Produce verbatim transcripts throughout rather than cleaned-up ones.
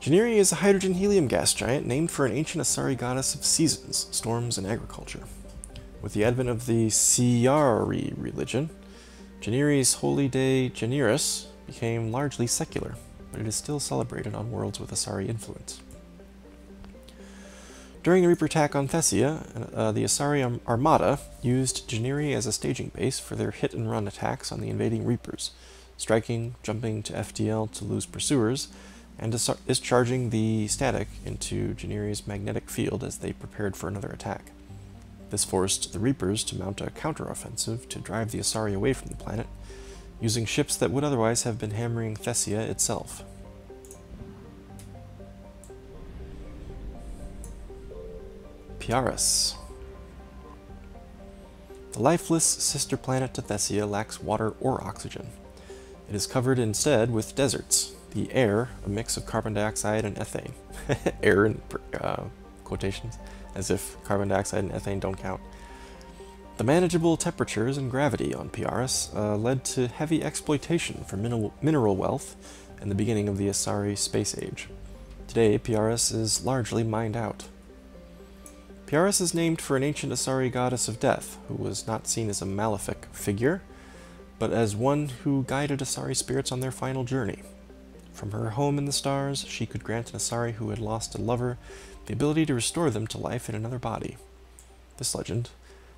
Janiri is a hydrogen-helium gas giant named for an ancient Asari goddess of seasons, storms, and agriculture. With the advent of the Siari religion, Janiri's holy day, Janiris, became largely secular, but it is still celebrated on worlds with Asari influence. During the Reaper attack on Thessia, uh, the Asari Armada used Janiri as a staging base for their hit-and-run attacks on the invading Reapers, striking, jumping to F D L to lose pursuers, and discharging the static into Janiri's magnetic field as they prepared for another attack. This forced the Reapers to mount a counteroffensive to drive the Asari away from the planet, using ships that would otherwise have been hammering Thessia itself. Piaris. The lifeless sister planet to Thessia lacks water or oxygen. It is covered instead with deserts, the air, a mix of carbon dioxide and ethane. Air in uh, quotations, as if carbon dioxide and ethane don't count. The manageable temperatures and gravity on Piaris uh, led to heavy exploitation for mineral, mineral wealth and the beginning of the Asari space age. Today, Piaris is largely mined out. Piaris is named for an ancient Asari goddess of death, who was not seen as a malefic figure, but as one who guided Asari spirits on their final journey. From her home in the stars, she could grant an Asari who had lost a lover the ability to restore them to life in another body. This legend,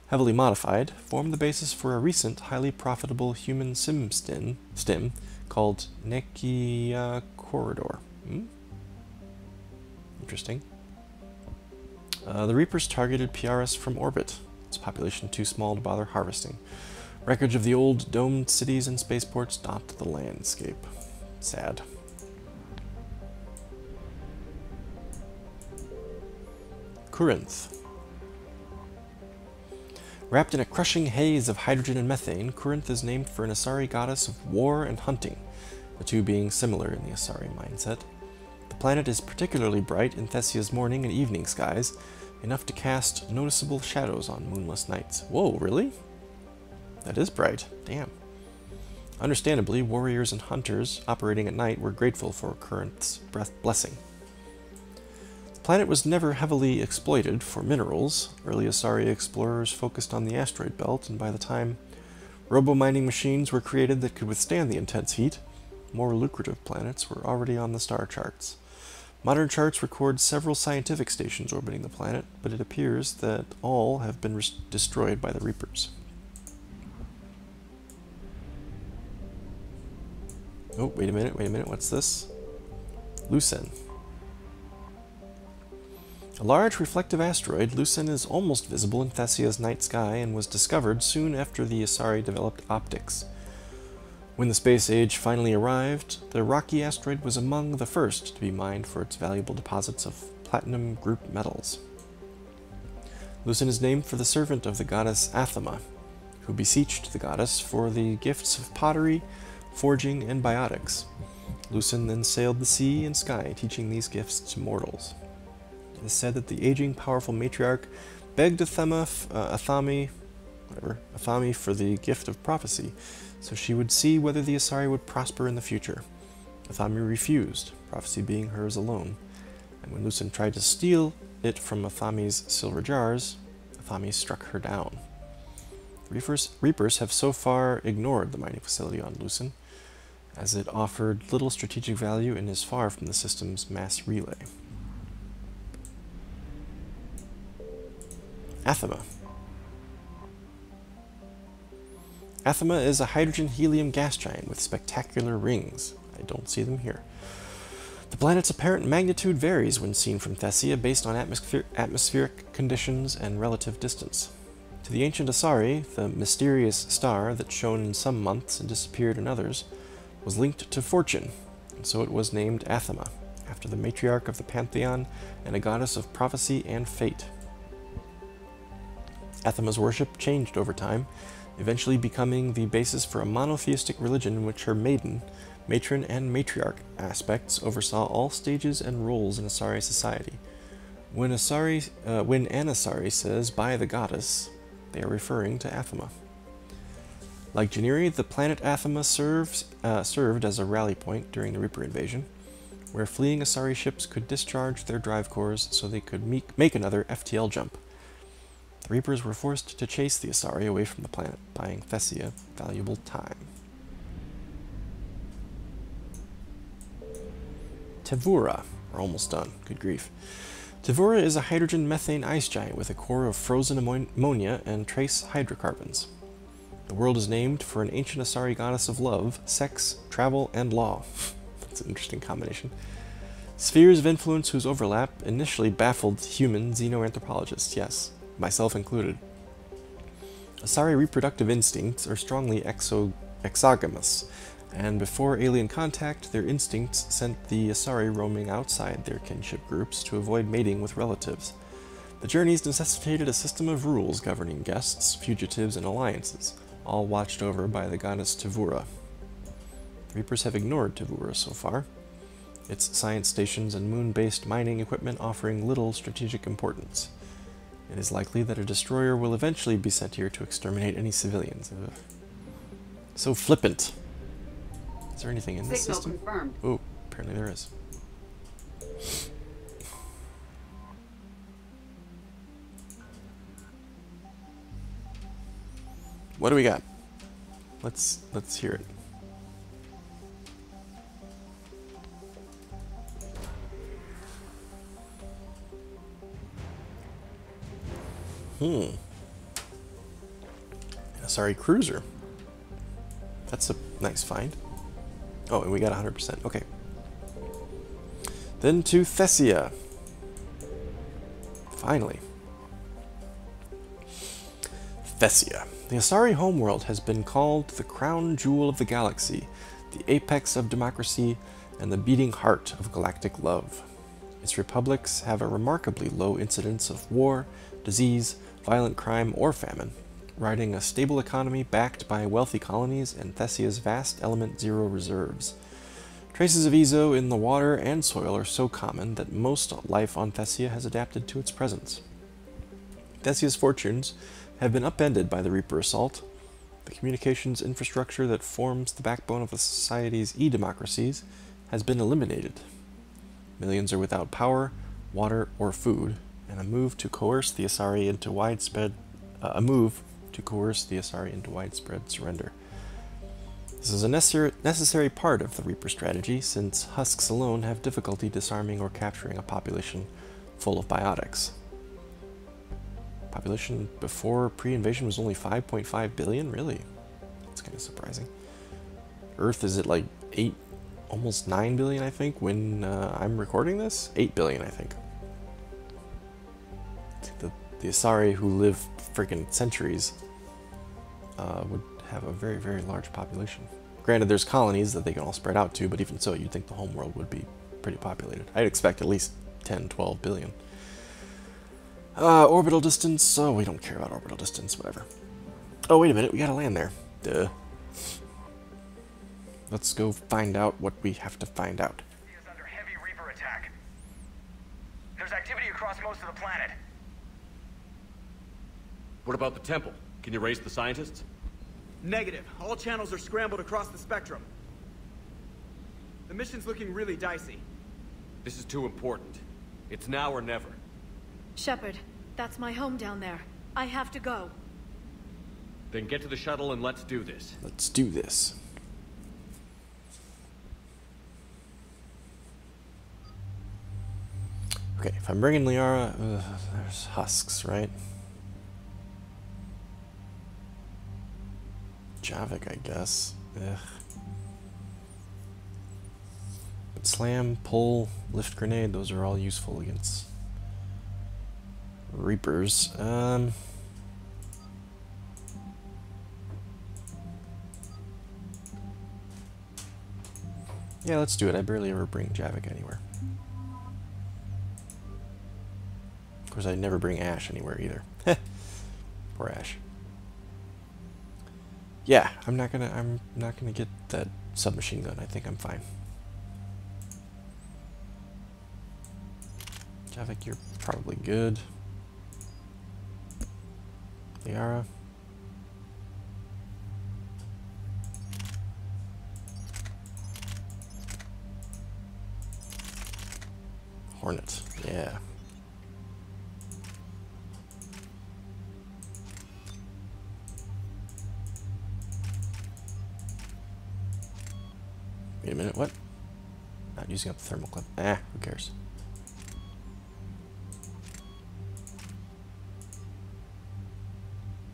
heavily modified, formed the basis for a recent, highly profitable human sim stim, stim called Nekia Corridor. Hmm? Interesting. Uh, the Reapers targeted Piaris from orbit, its population too small to bother harvesting. Wreckage of the old domed cities and spaceports dot the landscape. Sad. Kurinth. Wrapped in a crushing haze of hydrogen and methane, Kurinth is named for an Asari goddess of war and hunting, the two being similar in the Asari mindset. The planet is particularly bright in Thessia's morning and evening skies, enough to cast noticeable shadows on moonless nights. Whoa, really? That is bright. Damn. Understandably, warriors and hunters operating at night were grateful for Kurinth's blessing. The planet was never heavily exploited for minerals. Early Asari explorers focused on the asteroid belt, and by the time robo-mining machines were created that could withstand the intense heat, more lucrative planets were already on the star charts. Modern charts record several scientific stations orbiting the planet, but it appears that all have been destroyed by the Reapers. Oh, wait a minute, wait a minute, what's this? Lucen. A large reflective asteroid, Lucen is almost visible in Thessia's night sky and was discovered soon after the Asari developed optics. When the space age finally arrived, the rocky asteroid was among the first to be mined for its valuable deposits of platinum group metals. Lucen is named for the servant of the goddess Athame, who beseeched the goddess for the gifts of pottery, forging, and biotics. Lucen then sailed the sea and sky, teaching these gifts to mortals. It is said that the aging, powerful matriarch begged Athame, uh, Athame, whatever, Athame for the gift of prophecy, so she would see whether the Asari would prosper in the future. Athame refused, prophecy being hers alone, and when Lucen tried to steal it from Athame's silver jars, Athame struck her down. Reapers, Reapers have so far ignored the mining facility on Lucen, as it offered little strategic value and is far from the system's mass relay. Athame. Athame is a hydrogen-helium gas giant with spectacular rings. I don't see them here. The planet's apparent magnitude varies when seen from Thessia based on atmospheric, atmospheric conditions and relative distance. To the ancient Asari, the mysterious star that shone in some months and disappeared in others was linked to fortune, and so it was named Athame, after the matriarch of the pantheon and a goddess of prophecy and fate. Athame's worship changed over time, eventually becoming the basis for a monotheistic religion in which her maiden, matron, and matriarch aspects oversaw all stages and roles in Asari society. When, Asari, uh, when an Asari says, by the goddess, they are referring to Athame. Like Janiri, the planet Athame serves, uh, served as a rally point during the Reaper invasion. where fleeing Asari ships could discharge their drive cores so they could make, make another F T L jump. The Reapers were forced to chase the Asari away from the planet, buying Thessia valuable time. Tavura. We're almost done. Good grief. Tavura is a hydrogen-methane ice giant with a core of frozen ammonia and trace hydrocarbons. The world is named for an ancient Asari goddess of love, sex, travel, and law. That's an interesting combination. Spheres of influence whose overlap initially baffled human xenoanthropologists, yes, myself included. Asari reproductive instincts are strongly exo exogamous, and before alien contact, their instincts sent the Asari roaming outside their kinship groups to avoid mating with relatives. The journeys necessitated a system of rules governing guests, fugitives, and alliances, all watched over by the goddess Tavura. The Reapers have ignored Tavura so far, its science stations and moon-based mining equipment offering little strategic importance. It is likely that a destroyer will eventually be sent here to exterminate any civilians. Ugh. So flippant! Is there anything in this Signal system? Confirmed. Oh, apparently there is. What do we got? Let's let's hear it. Hmm. Asari cruiser. That's a nice find. Oh, and we got one hundred percent. Okay. Then to Thessia. Finally. Thessia. The Asari homeworld has been called the crown jewel of the galaxy, the apex of democracy, and the beating heart of galactic love. Its republics have a remarkably low incidence of war, disease, violent crime, or famine, riding a stable economy backed by wealthy colonies and Thessia's vast element zero reserves. Traces of Ezo in the water and soil are so common that most life on Thessia has adapted to its presence. Thessia's fortunes have been upended by the Reaper assault. The communications infrastructure that forms the backbone of a society's e-democracies has been eliminated. Millions are without power, water, or food, and a move to coerce the Asari into widespread uh, a move to coerce the Asari into widespread surrender. This is a necessary necessary part of the Reaper strategy, since husks alone have difficulty disarming or capturing a population full of biotics. Population before pre-invasion was only five point five billion? Really? That's kind of surprising. Earth is at like eight, almost nine billion, I think, when uh, I'm recording this? eight billion, I think. The, the Asari who live freaking centuries uh, would have a very, very large population. Granted, there's colonies that they can all spread out to, but even so, you'd think the homeworld would be pretty populated. I'd expect at least ten, twelve billion. Uh, orbital distance, oh, we don't care about orbital distance, whatever. Oh, wait a minute, we gotta land there. Duh. Let's go find out what we have to find out. He is under heavy Reaper attack. There's activity across most of the planet. What about the temple? Can you raise the scientists? Negative. All channels are scrambled across the spectrum. The mission's looking really dicey. This is too important. It's now or never. Shepherd, that's my home down there. I have to go. Then get to the shuttle and let's do this. Let's do this. Okay, if I'm bringing Liara, uh, there's husks, right? Javik, I guess. Ugh. But slam, pull, lift grenade, those are all useful against Reapers. Um, yeah, let's do it. I barely ever bring Javik anywhere. Of course, I never bring Ash anywhere either. Poor Ash. Yeah, I'm not gonna. I'm not gonna get that submachine gun. I think I'm fine. Javik, you're probably good. Liara. Hornet, yeah. Wait a minute, what? Not using up the thermal clip. Ah, who cares?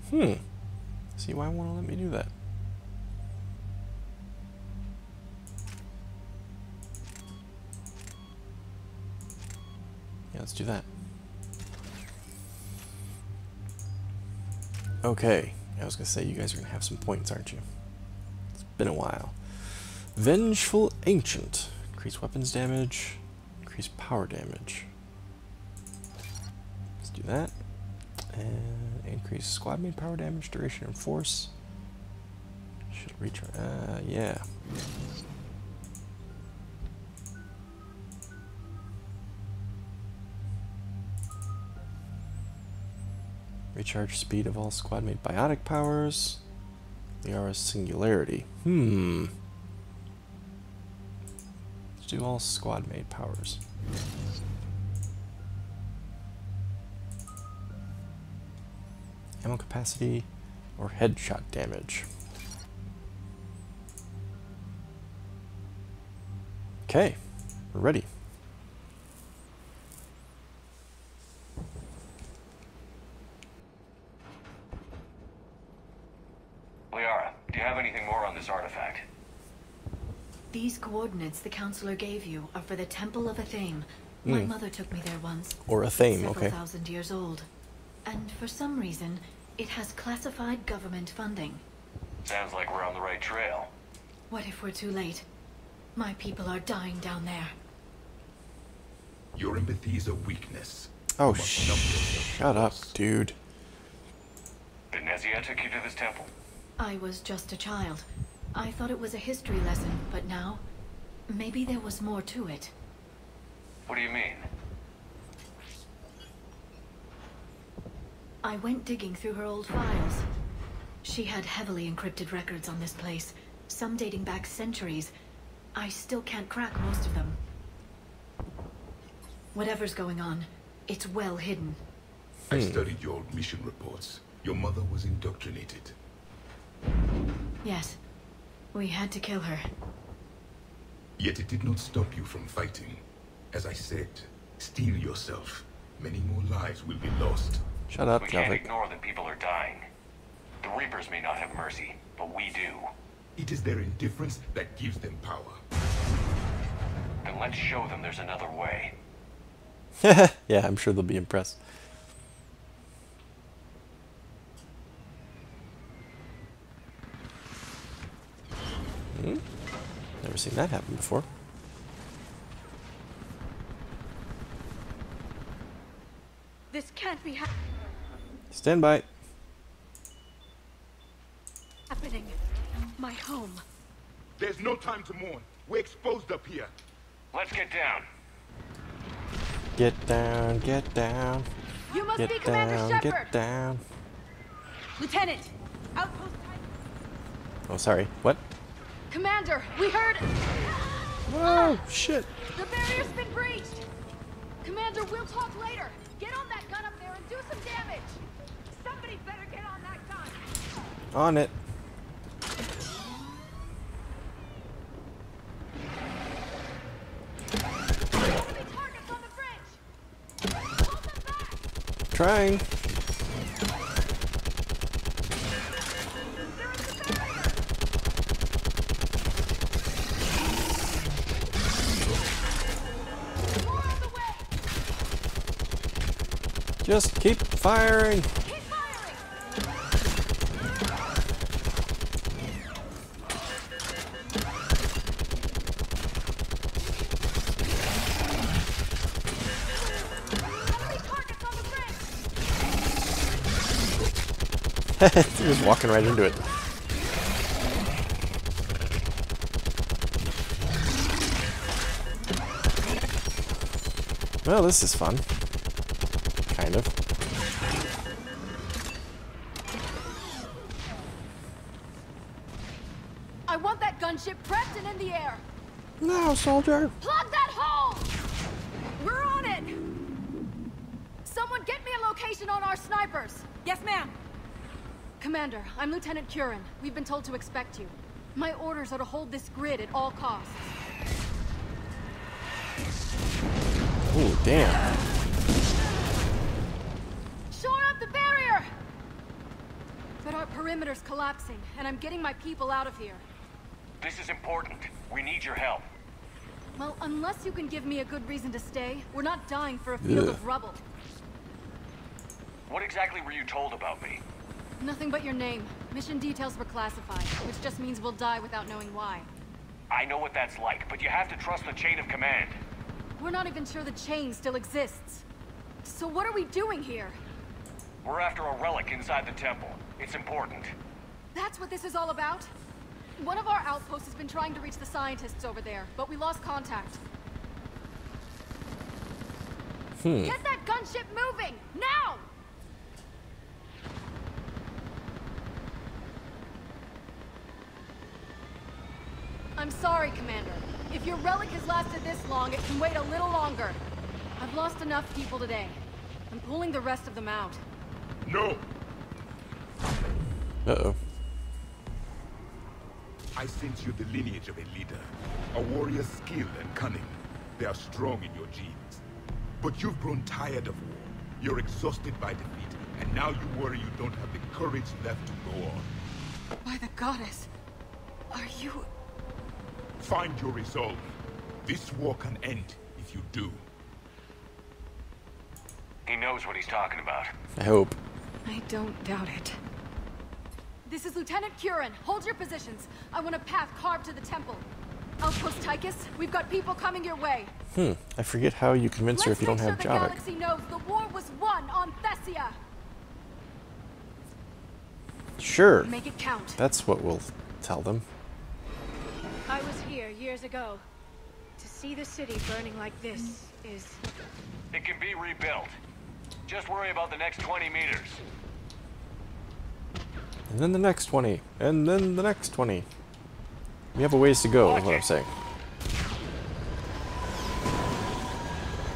Hmm. See why it won't let me do that. Yeah, let's do that. Okay. I was gonna say you guys are gonna have some points, aren't you? It's been a while. Vengeful Ancient. Increase weapons damage. Increase power damage. Let's do that. And increase squad made power damage, duration, and force. Should reach our, uh, yeah. Recharge speed of all squad made biotic powers. Liara's singularity. Hmm. Let's do all squad made powers. Ammo capacity, or headshot damage. Okay, we're ready. Liara, do you have anything more on this artifact? These coordinates the counselor gave you are for the Temple of Athame. Mm. My mother took me there once. Or Athame, several okay. thousand years old. And for some reason, it has classified government funding. Sounds like we're on the right trail. What if we're too late? My people are dying down there. Your empathy is a weakness. Oh, sh shut up, dude. Benezia took you to this temple. I was just a child. I thought it was a history lesson, but now, maybe there was more to it. What do you mean? I went digging through her old files. She had heavily encrypted records on this place, some dating back centuries. I still can't crack most of them. Whatever's going on, it's well hidden. I studied your old mission reports. Your mother was indoctrinated. Yes, we had to kill her. Yet it did not stop you from fighting. As I said, steel yourself. Many more lives will be lost. Shut up, Javik. We can't ignore that people are dying. The Reapers may not have mercy, but we do. It is their indifference that gives them power. Then let's show them there's another way. Yeah, I'm sure they'll be impressed. Hmm? Never seen that happen before. This can't be happening. Stand by. Happening. My home. There's no time to mourn. We're exposed up here. Let's get down. Get down, get down. You must get be Commander down, Shepherd. Get down. Lieutenant, Outpost Tychus. Oh, sorry. What? Commander, we heard. Whoa, shit. The barrier's been breached. Commander, we'll talk later. Get on that gun up there and do some damage. Somebody better get on that gun. On it. Enemy targets on the bridge. Hold them back. Trying. Just keep firing. Keep firing. Just walking right into it. Well, this is fun. Kind of. I want that gunship prepped and in the air. No, soldier. Plug that hole. We're on our snipers! Yes, ma'am! Commander, I'm Lieutenant Curran. We've been told to expect you. My orders are to hold this grid at all costs. Oh, damn. Shore up the barrier! But our perimeter's collapsing, and I'm getting my people out of here. This is important. We need your help. Well, unless you can give me a good reason to stay, we're not dying for a field Ugh. of rubble. What exactly were you told about me? Nothing but your name. Mission details were classified, which just means we'll die without knowing why. I know what that's like, but you have to trust the chain of command. We're not even sure the chain still exists. So what are we doing here? We're after a relic inside the temple. It's important. That's what this is all about? One of our outposts has been trying to reach the scientists over there, but we lost contact. Hmm. Get that gunship moving! Now! I'm sorry, Commander. If your relic has lasted this long, it can wait a little longer. I've lost enough people today. I'm pulling the rest of them out. No! Uh-oh. I sense you the lineage of a leader. A warrior's skill and cunning. They are strong in your genes. But you've grown tired of war. You're exhausted by defeat. And now you worry you don't have the courage left to go on. By the goddess, are you... Find your resolve. This war can end if you do. He knows what he's talking about. I hope. I don't doubt it. This is Lieutenant Curran. Hold your positions. I want a path carved to the temple. Outpost Tychus, we've got people coming your way. Hmm. I forget how you convince Let's her if you don't sure have Javik. Let's make sure the galaxy knows the war was won on Thessia. Sure. Make it count. That's what we'll tell them. I was here years ago. To see the city burning like this is... It can be rebuilt. Just worry about the next twenty meters. And then the next twenty. And then the next twenty. We have a ways to go, is what I'm saying.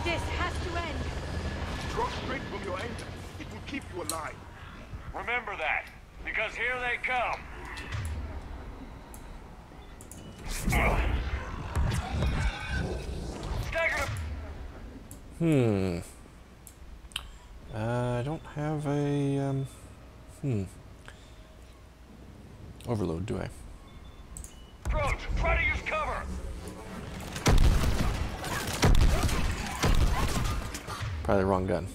This has to end. Draw straight from your anger. It will keep you alive. Remember that, because here they come. Hmm. Uh, I don't have a um, hmm overload, do I? Approach. Try to use cover. Probably the wrong gun.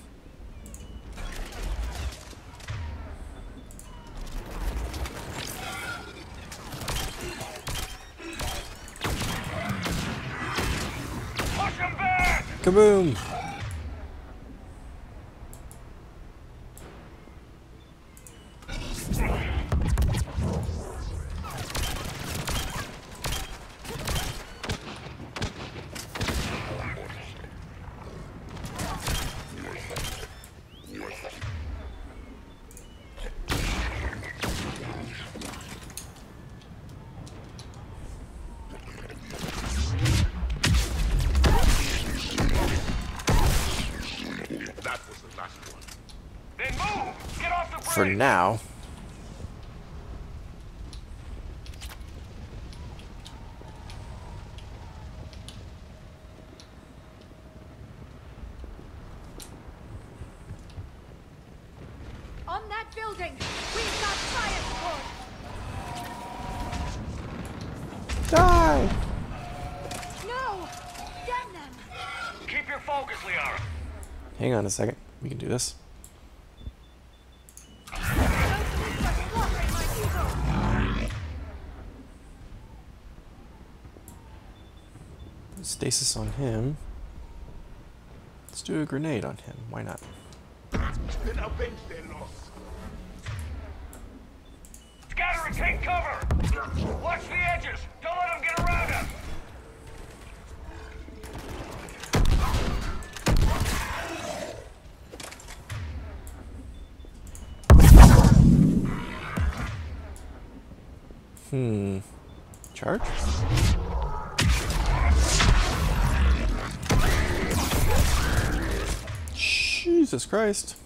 Kaboom! For now. On that building, we've got fire support. Die! No! Damn them! Keep your focus, Liara. Hang on a second. We can do this. Stasis on him. Let's do a grenade on him. Why not? Then avenge their loss. Scatter and take cover. Watch the edges. Don't let them get around us. Hmm. Charge? Jesus Christ.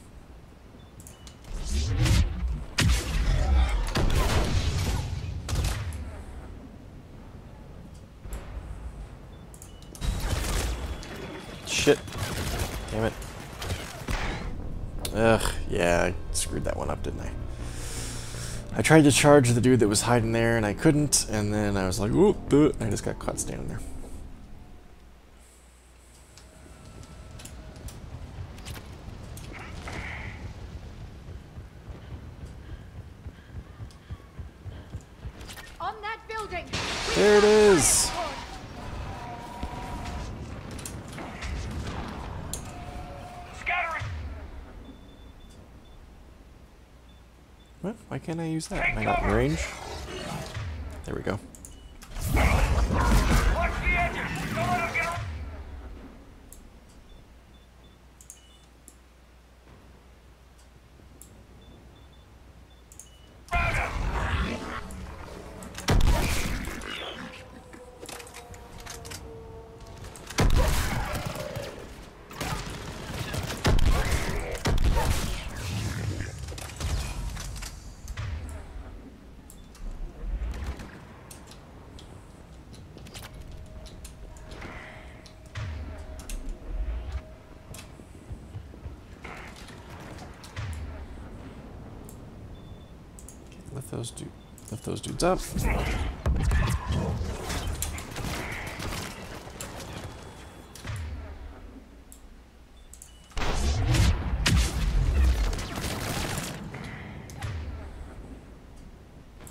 shit. Damn it. Ugh, yeah, I screwed that one up, didn't I? I tried to charge the dude that was hiding there, and I couldn't, and then I was like, whoop, and I just got caught standing there. On that building, there it is! What? Why can't I use that? Am I not in range? There we go. Those dude, lift those dudes up.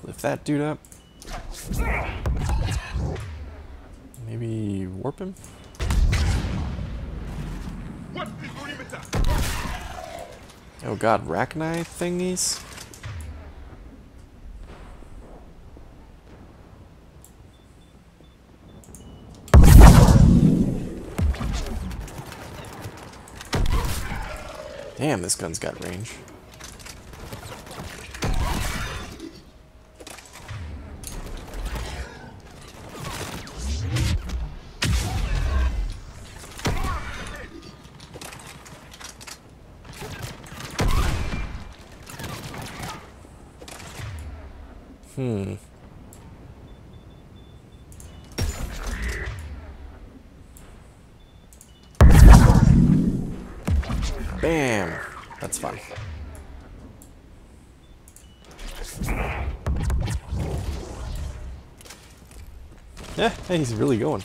Lift that dude up. Maybe warp him? Oh god, rack knife thingies? Damn, this gun's got range. Hmm. Bam! That's fun. Yeah, hey, he's really going.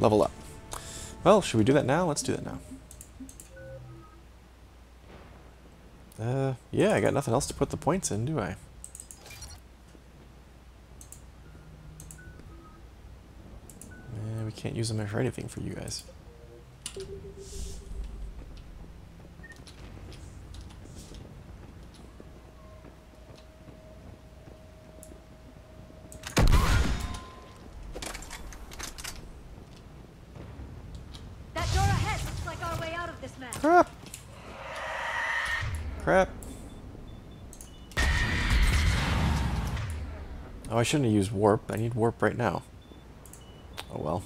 Level up. Well, should we do that now? Let's do that now. Uh, yeah, I got nothing else to put the points in, do I? Can't use them for anything for you guys. That door ahead looks like our way out of this mess. Crap. Crap. Oh, I shouldn't have used warp. I need warp right now. Oh well.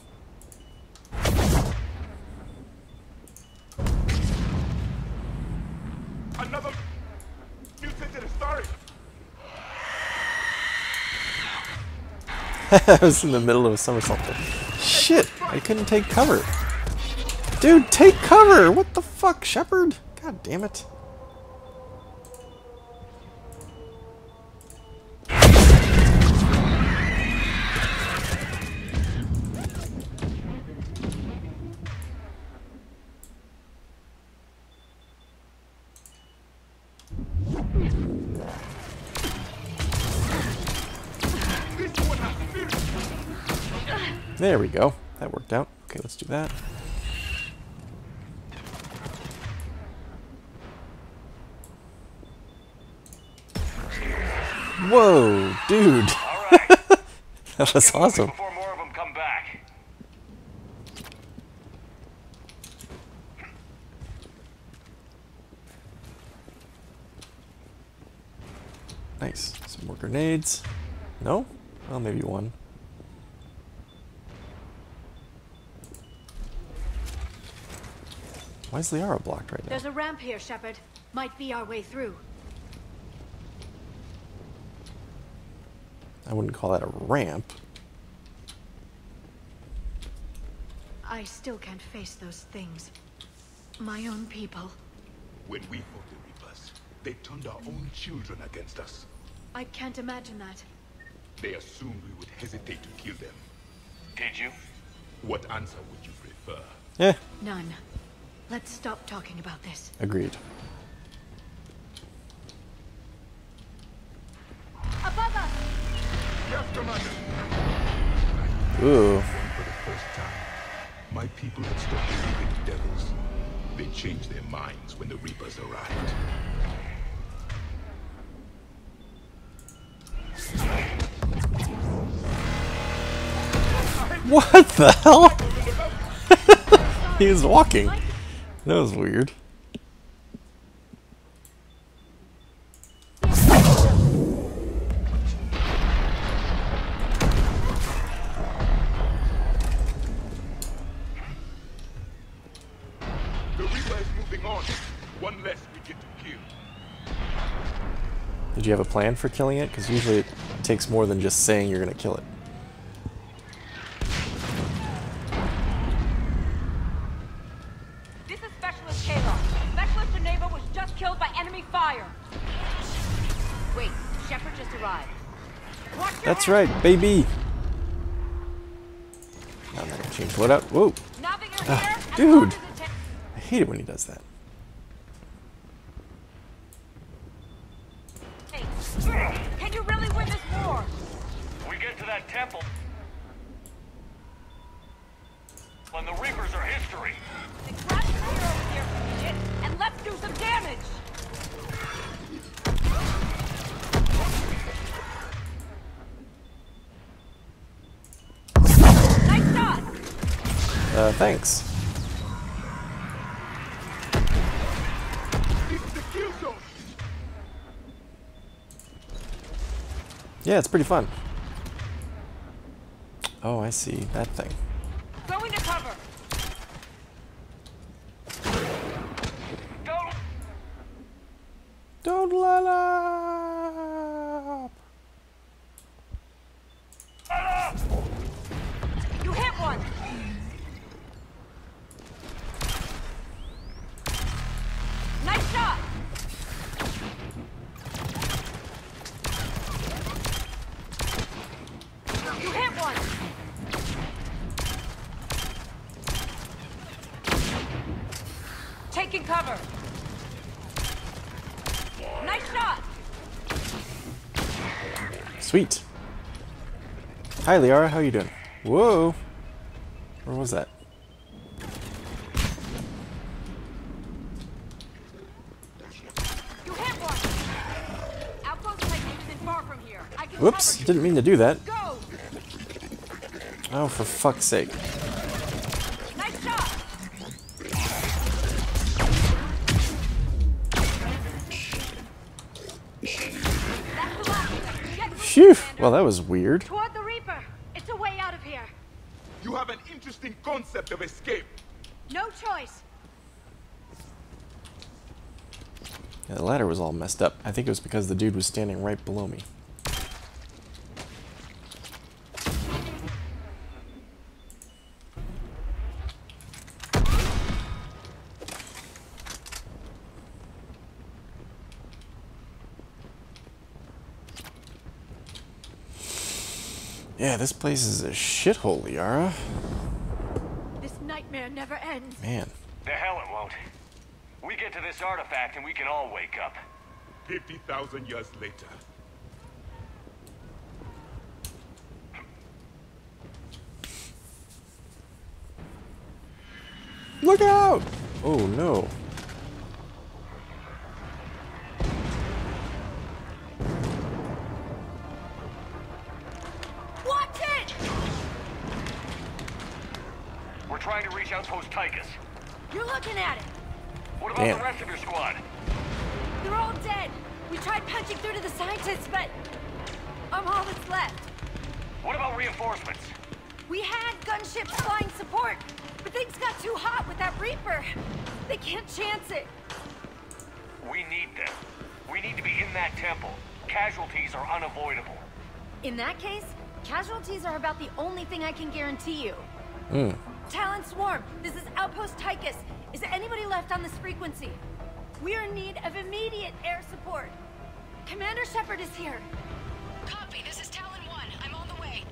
I was in the middle of a somersault. Shit! I couldn't take cover. Dude, take cover! What the fuck, Shepherd? God damn it. There we go. That worked out. Okay, let's do that. Whoa, dude! That was awesome. Nice. Some more grenades. No? Well, maybe one. Why is Liara blocked right now? There's a ramp here, Shepherd. Might be our way through. I wouldn't call that a ramp. I still can't face those things. My own people. When we fought the Reapers, they turned our own children against us. I can't imagine that. They assumed we would hesitate to kill them. Did you? What answer would you prefer? Eh. None. Let's stop talking about this. Agreed. Above us! Yes, Commander! Ooh. For the first time, my people had stopped believing the devils. They changed their minds when the Reapers arrived. What the hell? He was walking. That was weird. Did you have a plan for killing it? Because usually it takes more than just saying you're going to kill it. This is Specialist Kayla. Specialist Geneva was just killed by enemy fire. Wait, Shepherd just arrived. That's head. Right, baby. I'm not going to change what up. Whoa. Ah, dude. I hate it when he does that. Can you really win this war? We get to that temple when the Reapers are history. Then grab the spear over here from the ship and let's do some damage. Nice shot. Uh, thanks. Yeah, it's pretty fun. Oh, I see that thing. Go into cover. Don't, Don't let up. You hit one. Nice shot. Taking cover. Nice shot. Sweet. Hi, Liara. How you doing? Whoa. Where was that? You hit one. Outpost Tychus isn't far from here. I can Whoops! Cover you. Didn't mean to do that. Go. Oh, for fuck's sake. Nice shot. Phew. Well, that was weird. Toward the Reaper. It's a way out of here. You have an interesting concept of escape. No choice. Yeah, the ladder was all messed up. I think it was because the dude was standing right below me. Yeah, this place is a shithole, Liara. This nightmare never ends. Man. The hell it won't. We get to this artifact and we can all wake up. fifty thousand years later. Look out! Oh no. Trying to reach Outpost Tychus. You're looking at it. What about Damn. the rest of your squad? They're all dead. We tried punching through to the scientists, but I'm all that's left. What about reinforcements? We had gunships flying support, but things got too hot with that Reaper. They can't chance it. We need them. We need to be in that temple. Casualties are unavoidable. In that case, casualties are about the only thing I can guarantee you. Mm. Talon Swarm, this is Outpost Tychus. Is there anybody left on this frequency? We are in need of immediate air support. Commander Shepherd is here. Copy, this is Talon one. I'm on the way.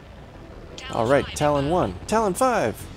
Talon All right, five. Talon one. Talon five!